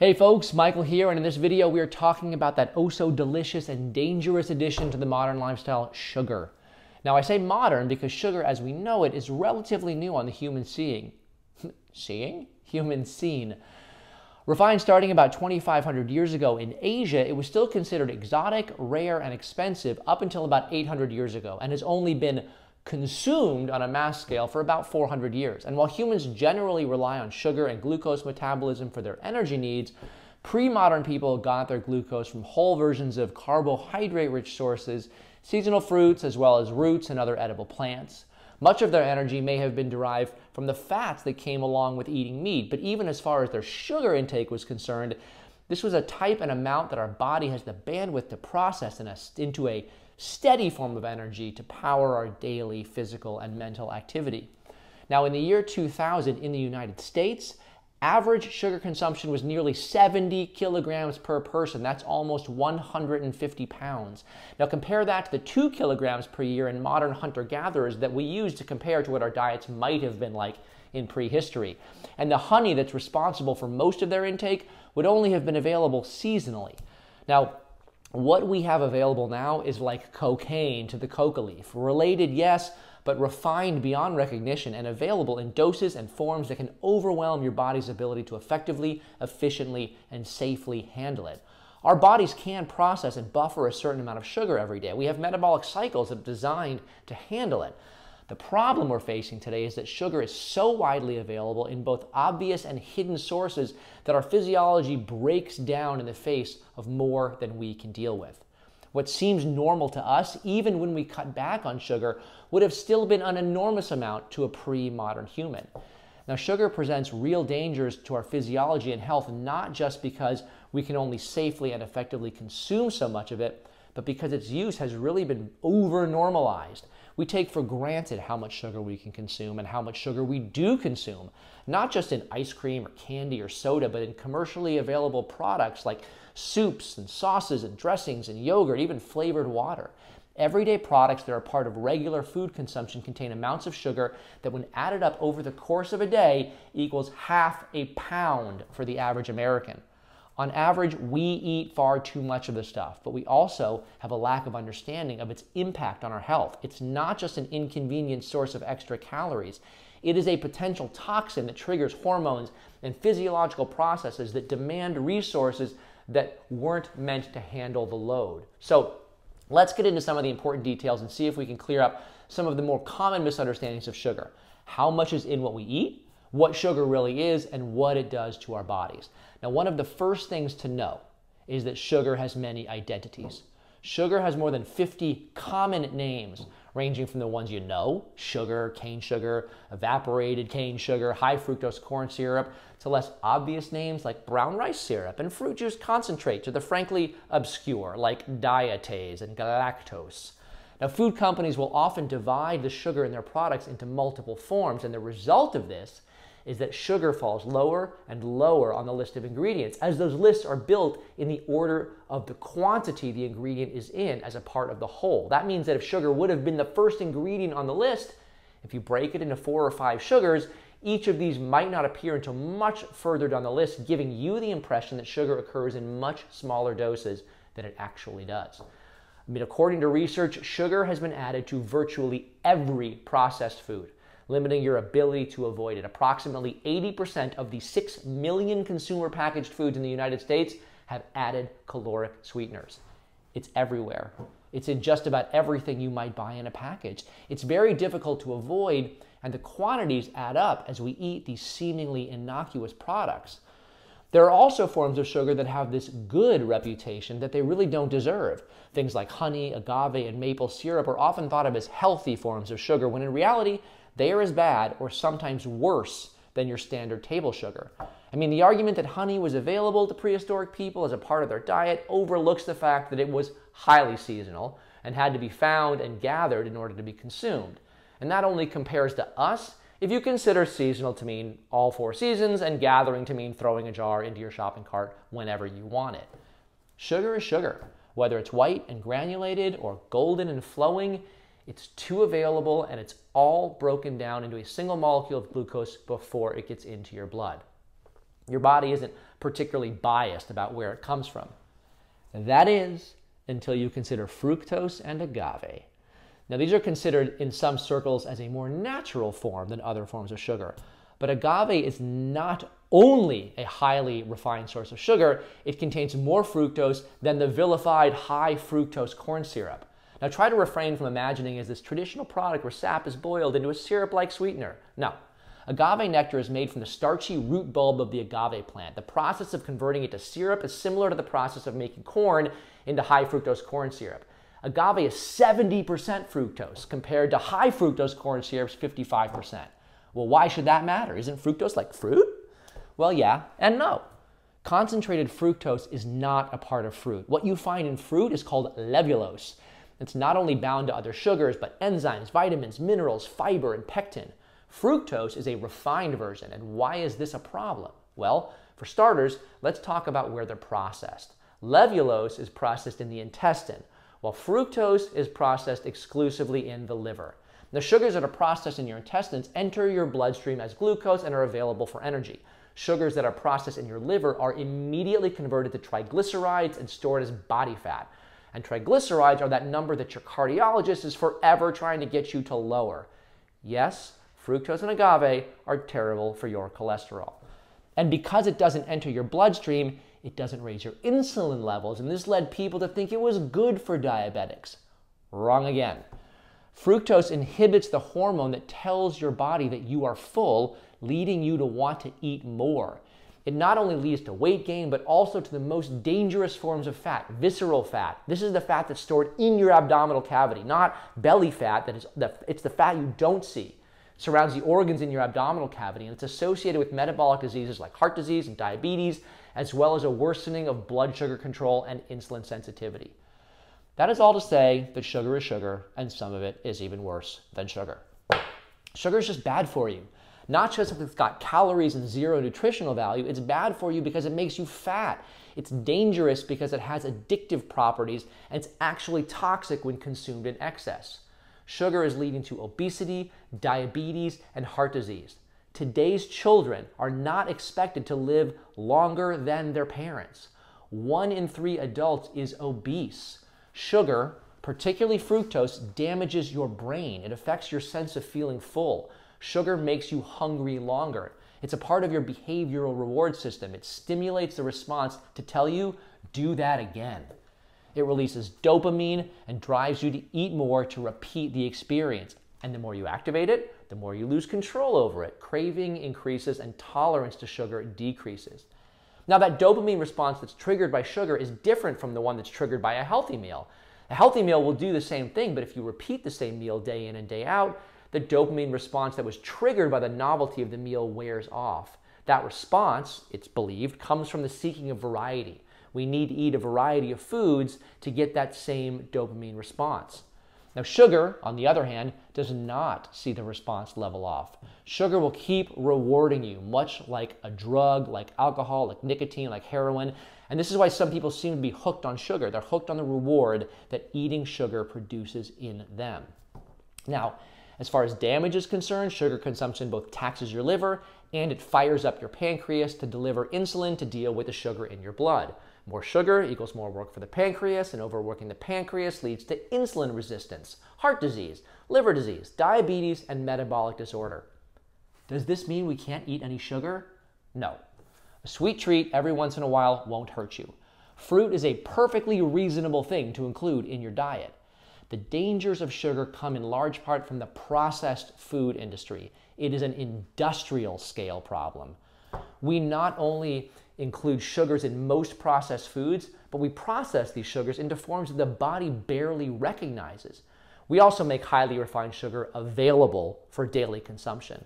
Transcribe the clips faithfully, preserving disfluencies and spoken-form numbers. Hey folks, Michael here, and in this video we are talking about that oh so delicious and dangerous addition to the modern lifestyle, sugar. Now I say modern because sugar as we know it is relatively new on the human seeing. Seeing? Human scene. Refined starting about twenty-five hundred years ago in Asia, it was still considered exotic, rare, and expensive up until about eight hundred years ago, and has only been consumed on a mass scale for about four hundred years. And while humans generally rely on sugar and glucose metabolism for their energy needs, pre-modern people got their glucose from whole versions of carbohydrate-rich sources, seasonal fruits, as well as roots and other edible plants. Much of their energy may have been derived from the fats that came along with eating meat, but even as far as their sugar intake was concerned, this was a type and amount that our body has the bandwidth to process in a, into a steady form of energy to power our daily physical and mental activity. Now in the year two thousand in the United States, average sugar consumption was nearly seventy kilograms per person. That's almost one hundred fifty pounds. Now compare that to the two kilograms per year in modern hunter-gatherers that we use to compare to what our diets might have been like in prehistory. And the honey that's responsible for most of their intake would only have been available seasonally. Now, what we have available now is like cocaine to the coca leaf. Related, yes, but refined beyond recognition and available in doses and forms that can overwhelm your body's ability to effectively, efficiently, and safely handle it. Our bodies can process and buffer a certain amount of sugar every day. We have metabolic cycles that are designed to handle it. The problem we're facing today is that sugar is so widely available in both obvious and hidden sources that our physiology breaks down in the face of more than we can deal with. What seems normal to us, even when we cut back on sugar, would have still been an enormous amount to a pre-modern human. Now, sugar presents real dangers to our physiology and health, not just because we can only safely and effectively consume so much of it, but because its use has really been over-normalized. We take for granted how much sugar we can consume and how much sugar we do consume, not just in ice cream or candy or soda, but in commercially available products like soups and sauces and dressings and yogurt, even flavored water. Everyday products that are part of regular food consumption contain amounts of sugar that when added up over the course of a day equals half a pound for the average American. On average, we eat far too much of this stuff, but we also have a lack of understanding of its impact on our health. It's not just an inconvenient source of extra calories. It is a potential toxin that triggers hormones and physiological processes that demand resources that weren't meant to handle the load. So let's get into some of the important details and see if we can clear up some of the more common misunderstandings of sugar. How much is in what we eat? What sugar really is and what it does to our bodies. Now, one of the first things to know is that sugar has many identities. Sugar has more than fifty common names, ranging from the ones you know, sugar, cane sugar, evaporated cane sugar, high fructose corn syrup, to less obvious names like brown rice syrup and fruit juice concentrate, to the frankly obscure like diatase and galactose. Now, food companies will often divide the sugar in their products into multiple forms, and the result of this is that sugar falls lower and lower on the list of ingredients, as those lists are built in the order of the quantity the ingredient is in as a part of the whole. That means that if sugar would have been the first ingredient on the list, if you break it into four or five sugars, each of these might not appear until much further down the list, giving you the impression that sugar occurs in much smaller doses than it actually does. I mean, according to research, sugar has been added to virtually every processed food, limiting your ability to avoid it. Approximately eighty percent of the six million consumer packaged foods in the United States have added caloric sweeteners. It's everywhere. It's in just about everything you might buy in a package. It's very difficult to avoid, and the quantities add up as we eat these seemingly innocuous products. There are also forms of sugar that have this good reputation that they really don't deserve. Things like honey, agave, and maple syrup are often thought of as healthy forms of sugar, when in reality, they are as bad or sometimes worse than your standard table sugar. I mean, the argument that honey was available to prehistoric people as a part of their diet overlooks the fact that it was highly seasonal and had to be found and gathered in order to be consumed. And that only compares to us if you consider seasonal to mean all four seasons and gathering to mean throwing a jar into your shopping cart whenever you want it. Sugar is sugar, whether it's white and granulated or golden and flowing. It's too available, and it's all broken down into a single molecule of glucose before it gets into your blood. Your body isn't particularly biased about where it comes from. That is until you consider fructose and agave. Now, these are considered in some circles as a more natural form than other forms of sugar. But agave is not only a highly refined source of sugar, it contains more fructose than the vilified high fructose corn syrup. Now, try to refrain from imagining as this traditional product where sap is boiled into a syrup-like sweetener. No. Agave nectar is made from the starchy root bulb of the agave plant. The process of converting it to syrup is similar to the process of making corn into high fructose corn syrup. Agave is seventy percent fructose compared to high fructose corn syrup's fifty-five percent. Well, why should that matter? Isn't fructose like fruit? Well, yeah and no. Concentrated fructose is not a part of fruit. What you find in fruit is called levulose. It's not only bound to other sugars, but enzymes, vitamins, minerals, fiber, and pectin. Fructose is a refined version, and why is this a problem? Well, for starters, let's talk about where they're processed. Levulose is processed in the intestine, while fructose is processed exclusively in the liver. The sugars that are processed in your intestines enter your bloodstream as glucose and are available for energy. Sugars that are processed in your liver are immediately converted to triglycerides and stored as body fat. And triglycerides are that number that your cardiologist is forever trying to get you to lower. Yes, fructose and agave are terrible for your cholesterol. And because it doesn't enter your bloodstream, it doesn't raise your insulin levels, and this led people to think it was good for diabetics. Wrong again. Fructose inhibits the hormone that tells your body that you are full, leading you to want to eat more. It not only leads to weight gain, but also to the most dangerous forms of fat, visceral fat. This is the fat that's stored in your abdominal cavity, not belly fat. That is the, it's the fat you don't see. It surrounds the organs in your abdominal cavity, and it's associated with metabolic diseases like heart disease and diabetes, as well as a worsening of blood sugar control and insulin sensitivity. That is all to say that sugar is sugar, and some of it is even worse than sugar. Sugar is just bad for you. Not just because it's got calories and zero nutritional value, it's bad for you because it makes you fat. It's dangerous because it has addictive properties, and it's actually toxic when consumed in excess. Sugar is leading to obesity, diabetes, and heart disease. Today's children are not expected to live longer than their parents. One in three adults is obese. Sugar, particularly fructose, damages your brain. It affects your sense of feeling full. Sugar makes you hungry longer. It's a part of your behavioral reward system. It stimulates the response to tell you, do that again. It releases dopamine and drives you to eat more to repeat the experience. And the more you activate it, the more you lose control over it. Craving increases and tolerance to sugar decreases. Now, that dopamine response that's triggered by sugar is different from the one that's triggered by a healthy meal. A healthy meal will do the same thing, but if you repeat the same meal day in and day out, the dopamine response that was triggered by the novelty of the meal wears off. That response, it's believed, comes from the seeking of variety. We need to eat a variety of foods to get that same dopamine response. Now, sugar, on the other hand, does not see the response level off. Sugar will keep rewarding you, much like a drug, like alcohol, like nicotine, like heroin. And this is why some people seem to be hooked on sugar. They're hooked on the reward that eating sugar produces in them. Now, as far as damage is concerned, sugar consumption both taxes your liver and it fires up your pancreas to deliver insulin to deal with the sugar in your blood. More sugar equals more work for the pancreas, and overworking the pancreas leads to insulin resistance, heart disease, liver disease, diabetes, and metabolic disorder. Does this mean we can't eat any sugar? No. A sweet treat every once in a while won't hurt you. Fruit is a perfectly reasonable thing to include in your diet. The dangers of sugar come in large part from the processed food industry. It is an industrial scale problem. We not only include sugars in most processed foods, but we process these sugars into forms that the body barely recognizes. We also make highly refined sugar available for daily consumption.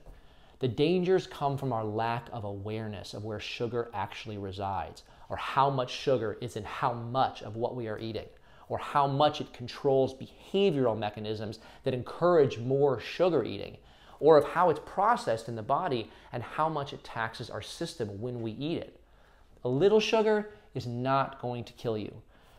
The dangers come from our lack of awareness of where sugar actually resides, or how much sugar is in how much of what we are eating, or how much it controls behavioral mechanisms that encourage more sugar eating, or of how it's processed in the body and how much it taxes our system when we eat it. A little sugar is not going to kill you,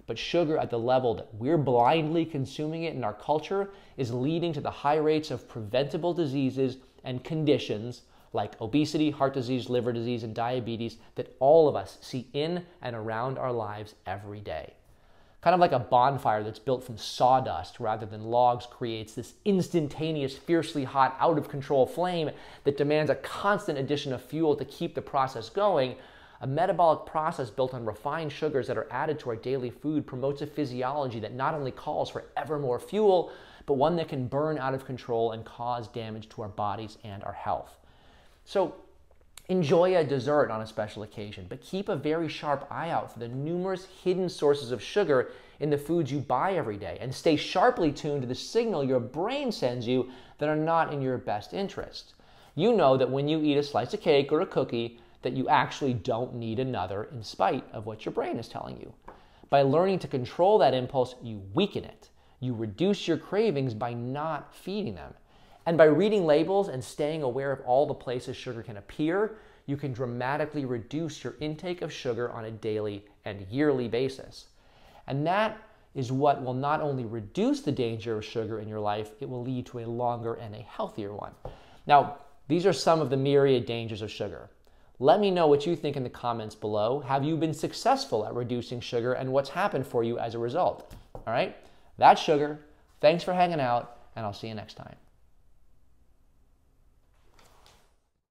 but sugar at the level that we're blindly consuming it in our culture is leading to the high rates of preventable diseases and conditions like obesity, heart disease, liver disease, and diabetes that all of us see in and around our lives every day. Kind of like a bonfire that's built from sawdust rather than logs creates this instantaneous, fiercely hot, out-of-control flame that demands a constant addition of fuel to keep the process going. A metabolic process built on refined sugars that are added to our daily food promotes a physiology that not only calls for ever more fuel, but one that can burn out of control and cause damage to our bodies and our health. So enjoy a dessert on a special occasion, but keep a very sharp eye out for the numerous hidden sources of sugar in the foods you buy every day, and stay sharply tuned to the signal your brain sends you that are not in your best interest. You know that when you eat a slice of cake or a cookie, that you actually don't need another in spite of what your brain is telling you. By learning to control that impulse, you weaken it. You reduce your cravings by not feeding them. And by reading labels and staying aware of all the places sugar can appear, you can dramatically reduce your intake of sugar on a daily and yearly basis. And that is what will not only reduce the danger of sugar in your life, it will lead to a longer and a healthier one. Now, these are some of the myriad dangers of sugar. Let me know what you think in the comments below. Have you been successful at reducing sugar, and what's happened for you as a result? All right, that's sugar. Thanks for hanging out, and I'll see you next time.